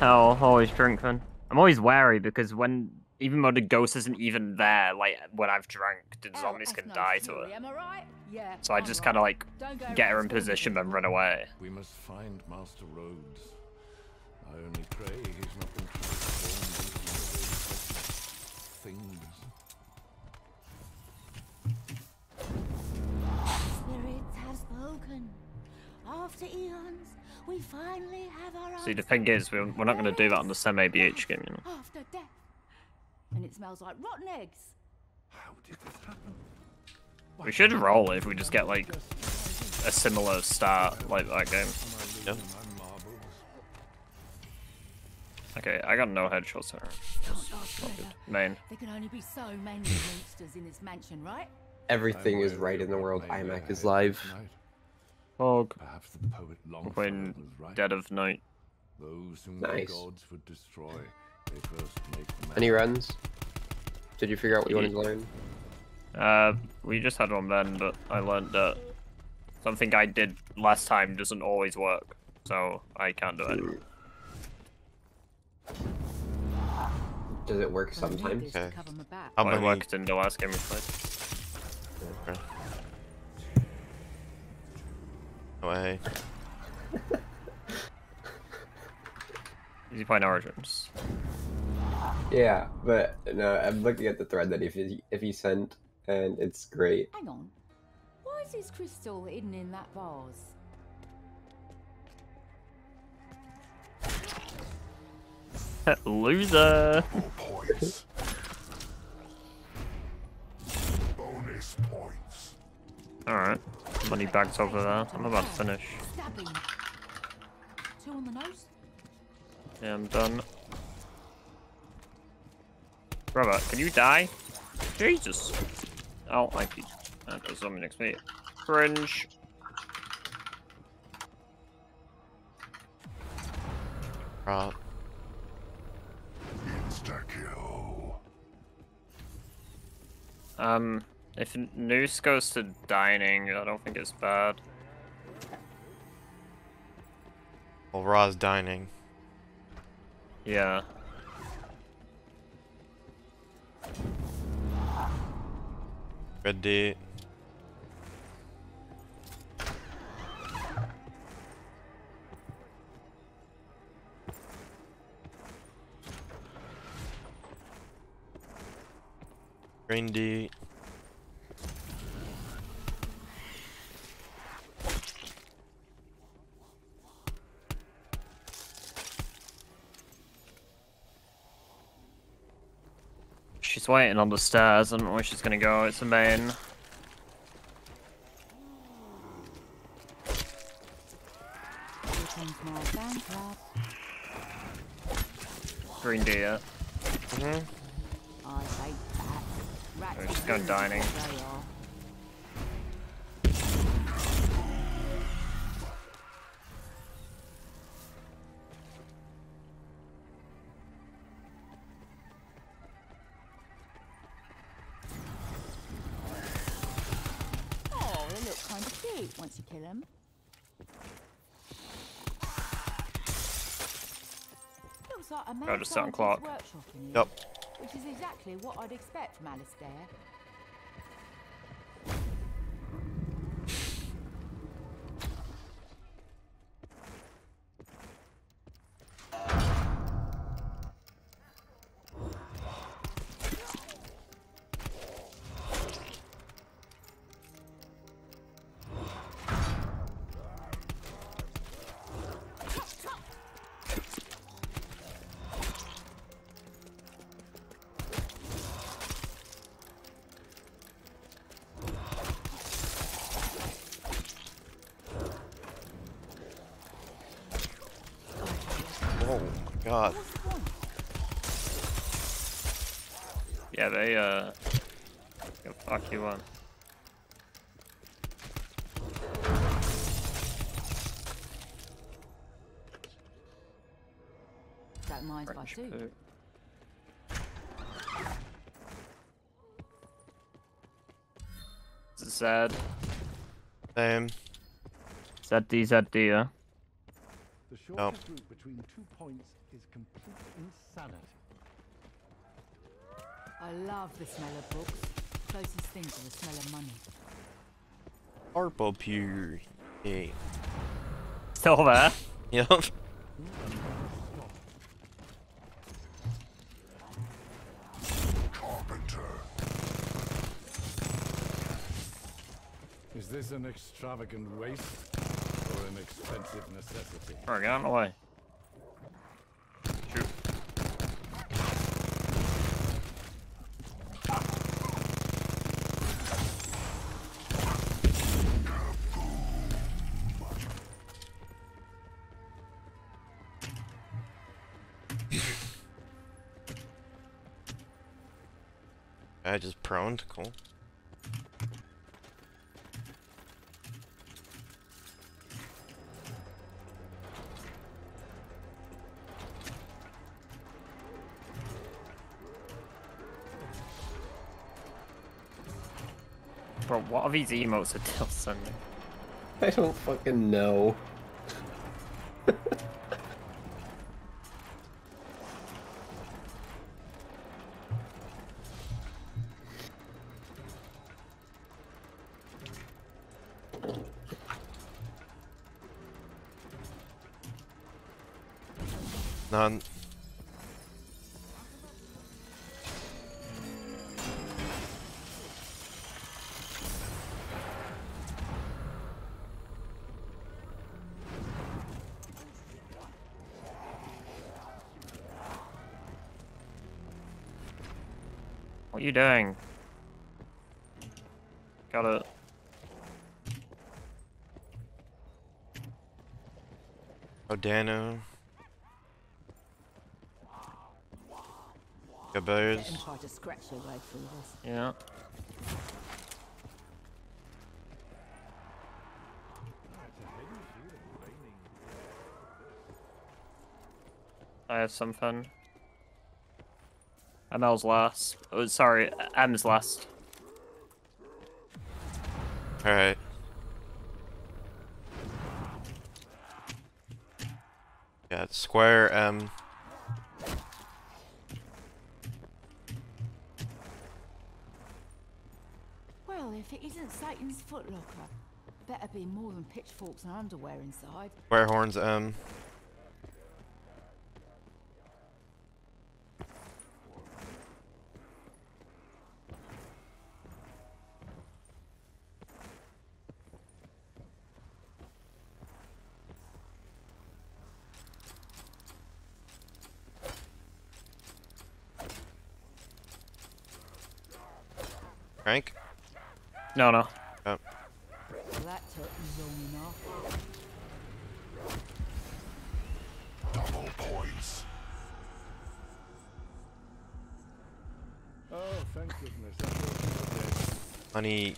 I'll always drink then. I'm always wary because when, even though the ghost isn't even there, like when I've drank, the zombies can die to it. So I just kind of like get her in position and run away. We must find Master Rhodes. I only pray he's not been transformed into things. Spirits have spoken. After eons, we finally have our own. See, the thing is, we're not going to do that on the semi BH game, you know. After death. And it smells like rotten eggs. How did this happen? We should roll if we just get like a similar start like that game. Yeah. Okay, I got no headshots there. Not good. Main. There can only be so many monsters in this mansion, right? Everything is right in the world. IMAC is live. Fog. When Dead of Night. Nice. Any runs? Did you figure out what you wanted to learn? We just had one then, but I learned that something I did last time doesn't always work, so I can't do it anymore. Does it work sometimes? Okay. How many worked in the last game we played? Okay. Easy playing Origins. Yeah, but no, I'm looking at the thread that if he sent, and it's great. Hang on, why is his crystal hidden in that vase? Loser. Points. Bonus points. All right, money bags over there. I'm about to finish. Two on the nose. Yeah, I'm done. Robert, can you die? Jesus. Oh, I keep. There's something next to me. Fringe. Rob. If Noose goes to dining, I don't think it's bad. Well, Ra's dining. Yeah. Ready. Randy. She's waiting on the stairs. I don't know where she's gonna go. It's a main. Green deer. Mhm. We're just going dining. Oh, they look kind of cute once you kill them. Looks like a man. Got to start on clock. Yep. Which is exactly what I'd expect from Malastare. God. Yeah, they go fuck you up. That mine's by two. This is sad. Same. ZD, ZD, yeah. shortest route between 2 points is complete insanity. I love the smell of books. Closest thing to the smell of money. Purple pure. Hey. Still there? Yep. Is this an extravagant waste or an expensive necessity? Alright, get out of my way. Shoot. I just proned, cool. Bro, what are these emotes that they'll send me? I don't fucking know. None. What are you doing? Got it. Odano. Gabo's. Yeah. I have some fun. ML's last. Oh, sorry, M's last. Alright. Yeah, it's square M. Well, if it isn't Satan's footlocker, better be more than pitchforks and underwear inside. Square horns M. Frank? No, no. Oh. That took long enough. Double points. Oh, thank goodness. Honey.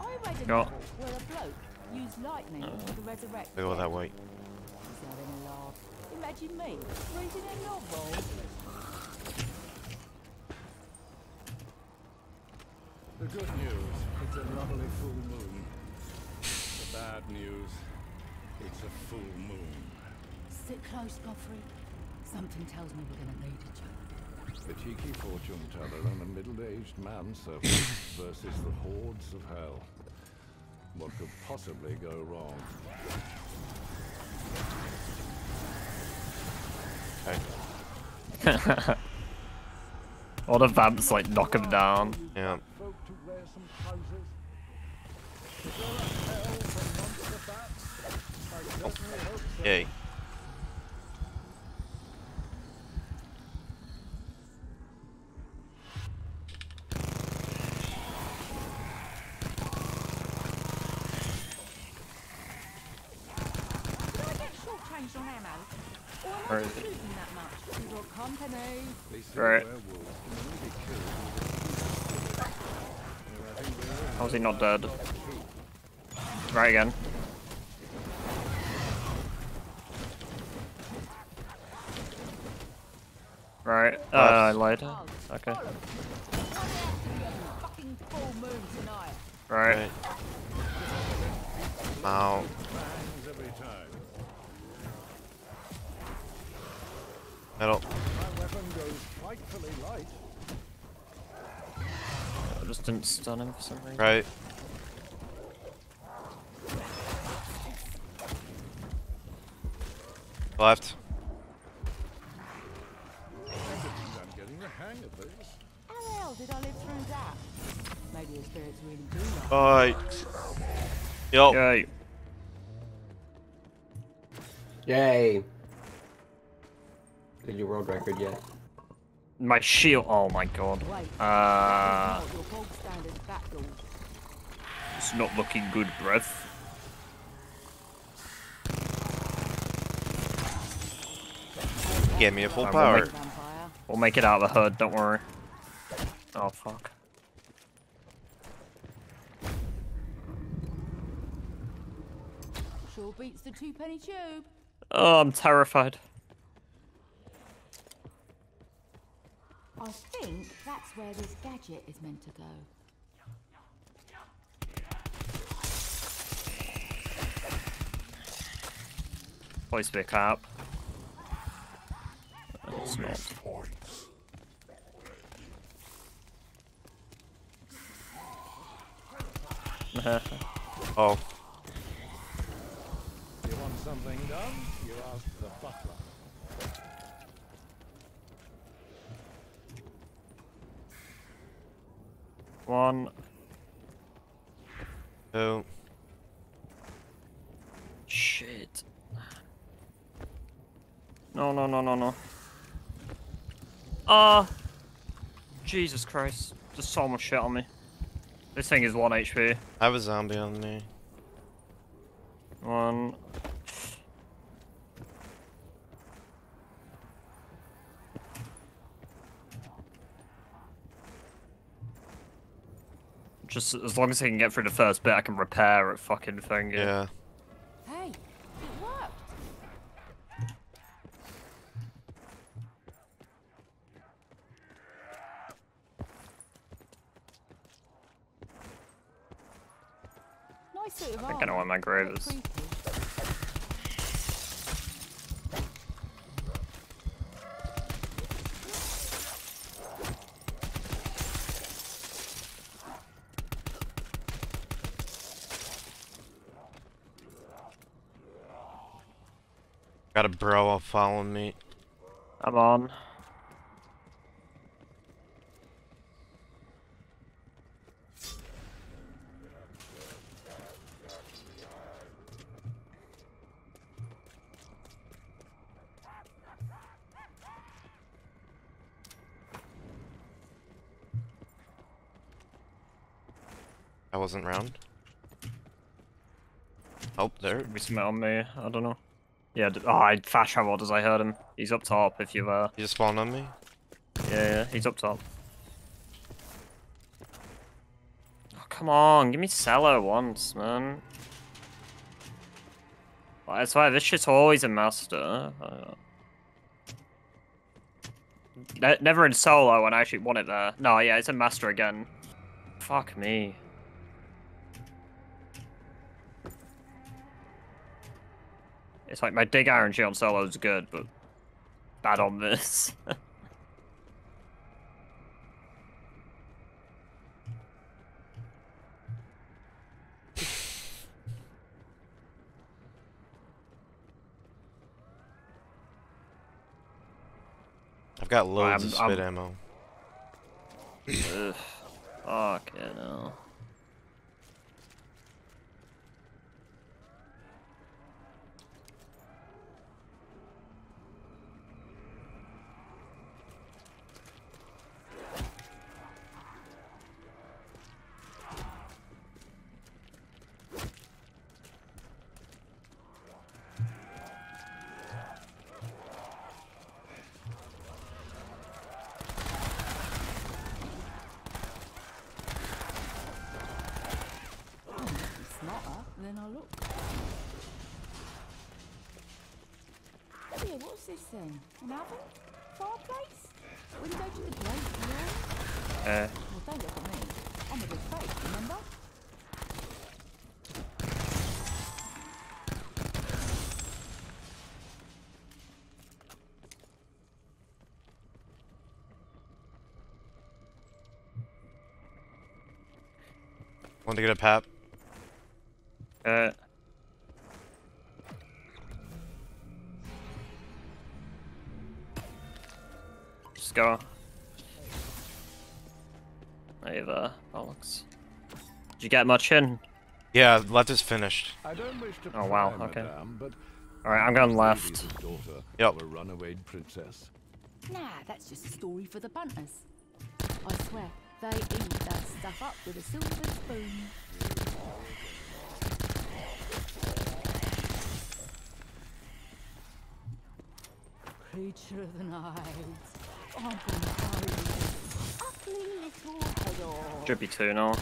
I read a novel where a bloke used lightning to resurrect. Go that way. Imagine me reading a novel. The good news, it's a lovely full moon. The bad news, it's a full moon. Sit close, Godfrey. Something tells me we're gonna need each other. The cheeky fortune teller and a middle-aged man servant versus the hordes of hell. What could possibly go wrong? All the vamps like knock him down. Yeah. Oh. Yay. Where is it? Right. How is he not dead? Right again. Right. I lied. Okay. Right. Ow. Metal. I just didn't stun him for some reason. Right. Left. I'm getting the hang of this. How the hell did I live through that? Maybe his spirits really do that. Right. Yo. Yay. Yay. Did you world record yet? My shield. Oh my god. It's not looking good, breath. Give me a full power. We'll make it out of the hood, don't worry. Oh fuck. Sure beats the 2-penny tube. Oh, I'm terrified. I think that's where this gadget is meant to go. Voice pick up. It's not. Oh. You want something done? You ask the butler. One. Two. Shit. No, no, no, no, no. Ah, Jesus Christ! There's so much shit on me. This thing is 1 HP. I have a zombie on me. One. Just as long as I can get through the first bit, I can repair it. Fucking thing. Yeah. Hey, it worked. I think I know where my grave is. Got a bro following me. I'm on. I wasn't round. Oh, there. He smelled me. I don't know. Yeah. Oh, I fast traveled as I heard him. He's up top. If you've. He just spawned on me. Yeah. He's up top. Oh, come on. Give me cello once, man. That's why this shit's always a master. Never in solo when I actually want it there. No. Yeah. It's a master again. Fuck me. It's like my dig iron shield solo is good, but bad on this. I've got loads of spit ammo. Ugh, fuck you know. Want to get a pap? Just go. I have bollocks. Did you get much in? Yeah, left is finished. I don't wish to okay. Alright, I'm going left. Yep. A runaway princess. Nah, that's just a story for the bunters. I swear, they eat that stuff up with a silver spoon. Creature of the night. Drippy two now.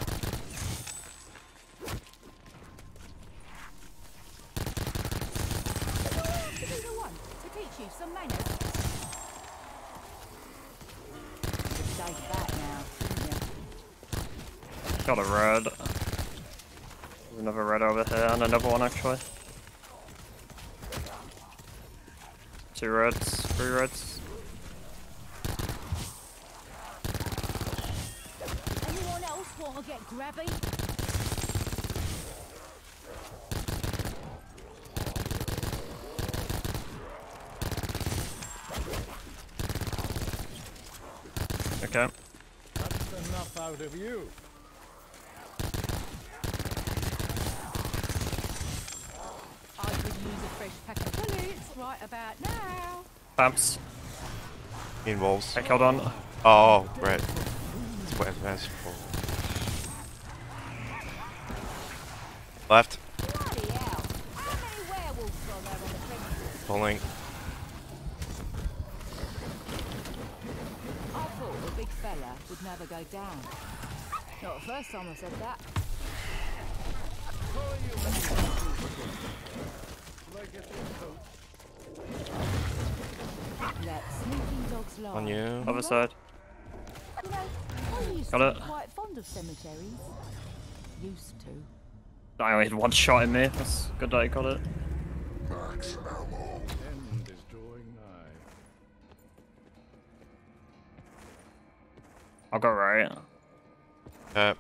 Got a red. There's another red over here, and another one actually. Two reds, three reds. Anyone else want to get grabby? Okay. That's enough out of you. I could use a fresh pack of bullets right about now. Bumps. Involves. I killed on. Oh, right. That's what that's for. Left. Bloody hell. How many werewolves are there on the fence? Pulling. Would never go down. Not the first time I said that. Let sneaking dogs lie. On you. Other side. You know, got it. Quite fond of cemeteries. Used to. I only had one shot in me. That's good that I got it. Max ammo. I'll go right. Ah,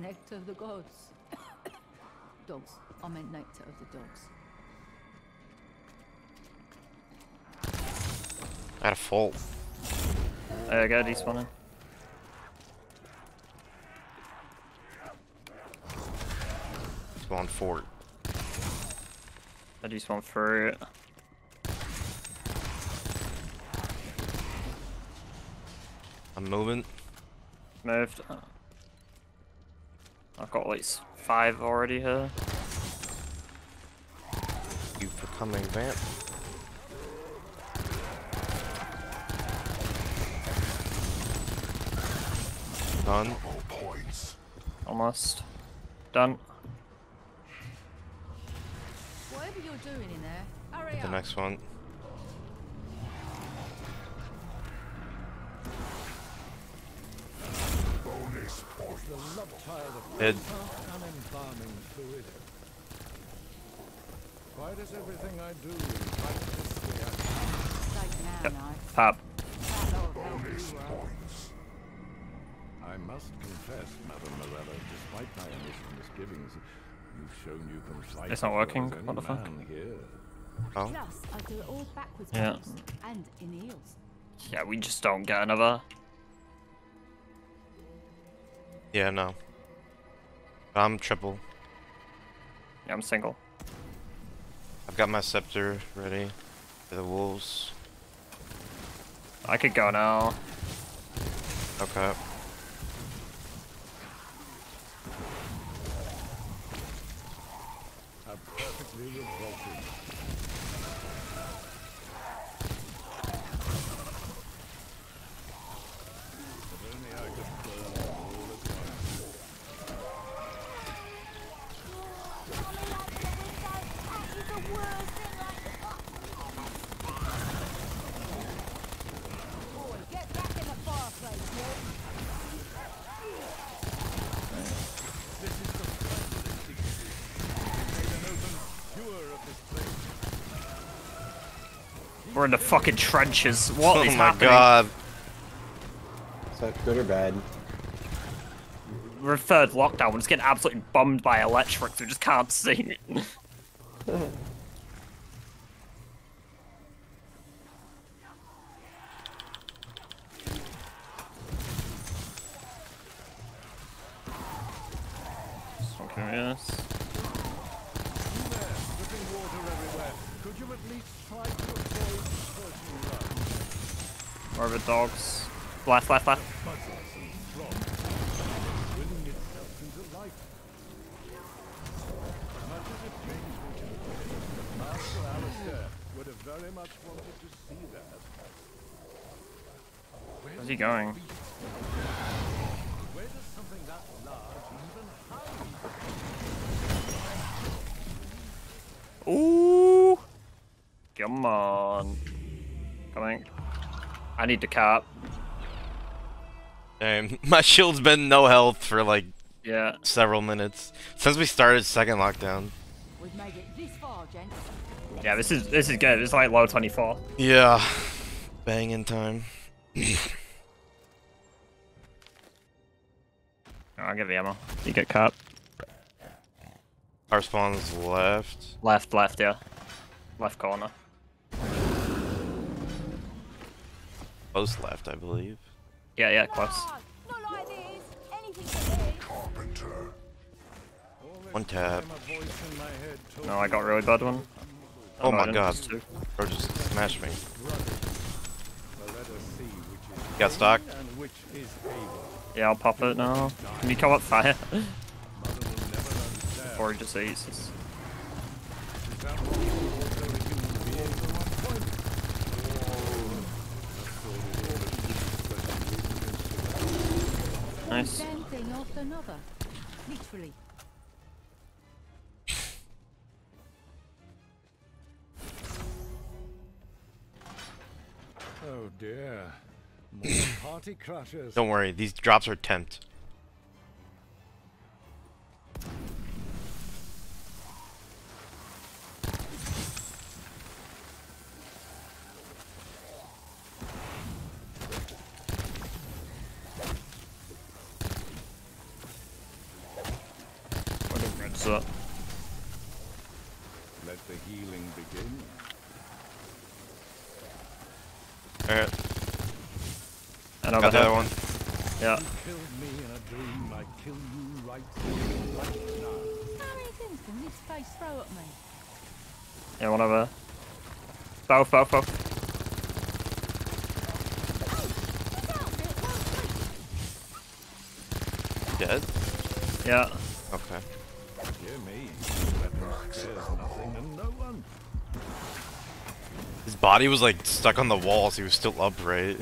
nectar of the gods. Dogs. I meant nectar of the dogs. I had a fall. I got this one. Spawn fort. I do spawn through. I'm moving. Moved. I've got at least 5 already here. You for coming, vamp. Done. Almost. Done. Whatever you're doing in there, hurry up. The next one. Dead. Yep. Pop. I must confess, Madame Morella, despite my initial misgivings, you've shown you can fight. It's not working. What the fuck? Oh. Yeah. Yeah, we just don't get another. Yeah, no. I'm triple. Yeah, I'm single. I've got my scepter ready for the wolves. I could go now. Okay. I'm perfectly revolting. We're in the fucking trenches. What is happening? Oh my god. that good or bad? We're third lockdown, we're just getting absolutely bummed by electrics, we just can't see it. Yes. More of the dogs. Left. Master Alistair would have very much wanted to see that. Where's he going? Where does something that large even hide? Ooh! Come on. Coming. I need the cap. Damn, my shield's been no health for like several minutes. Since we started second lockdown. We've made it this far, gents. Yeah, this is good. It's like low 24. Yeah. Bang in time. I'll get the ammo. You get caught. Our spawn's left. Left, yeah. Left corner. Close left, I believe. Yeah, close. One tap. No, I got a really bad one. Oh my god. Bro just smashed me. Got stuck. Yeah, I'll pop it now. Can you come up fire? Or just eats. Nice. Oh dear. More party crashes. Don't worry, these drops are tempt. Up. Let the healing begin. Alright. And I got the other one. Yeah. You killed me in a dream. I kill you right now. How many things can this face throw at me? Yeah, one over. Foul. Dead? Yeah. Okay. His body was like stuck on the wall, so he was still upright.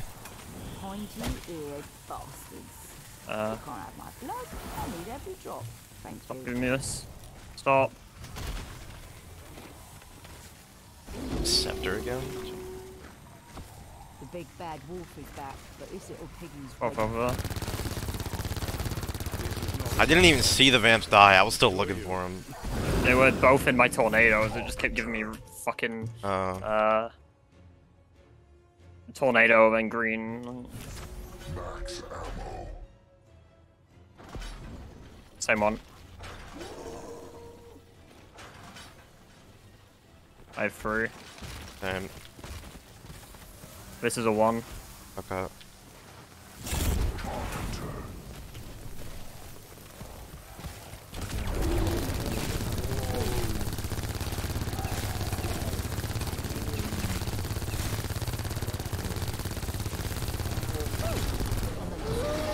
Stop giving me this. Stop. Scepter again? The big bad wolf is back, but this little piggy's over. I didn't even see the vamps die, I was still looking for them. They were both in my tornadoes, it just kept giving me fucking tornado and green. Max ammo. Same one. I have 3. Damn. This is a 1. Okay.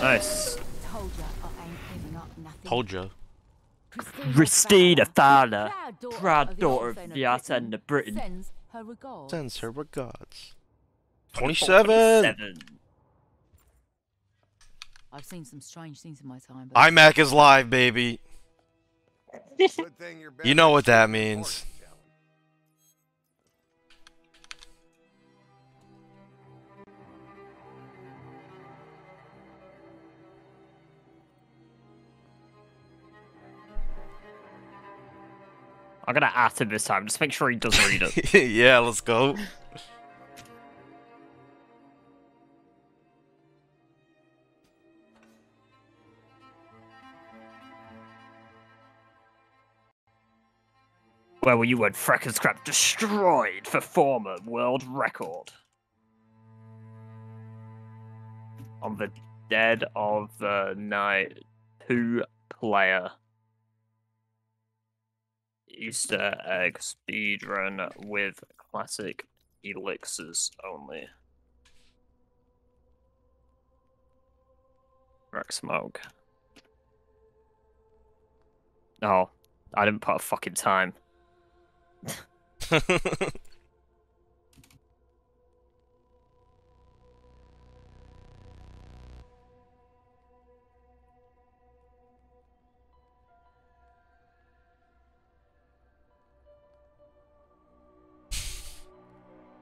Nice. Told you. Christina Fowler, proud daughter of the Ascendant Britain, sends her regards. 27. I've seen some strange things in my time. But iMac is live, baby. You know what that means. I'm gonna at him this time, just make sure he does read it. Yeah, let's go. where you had Freckenscrap destroyed for former world record. On the Dead of the Night, 2-player Easter egg speedrun with classic elixirs only. Wreck smoke. Oh, I didn't put a fucking time.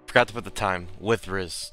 Forgot to put the time with Riz.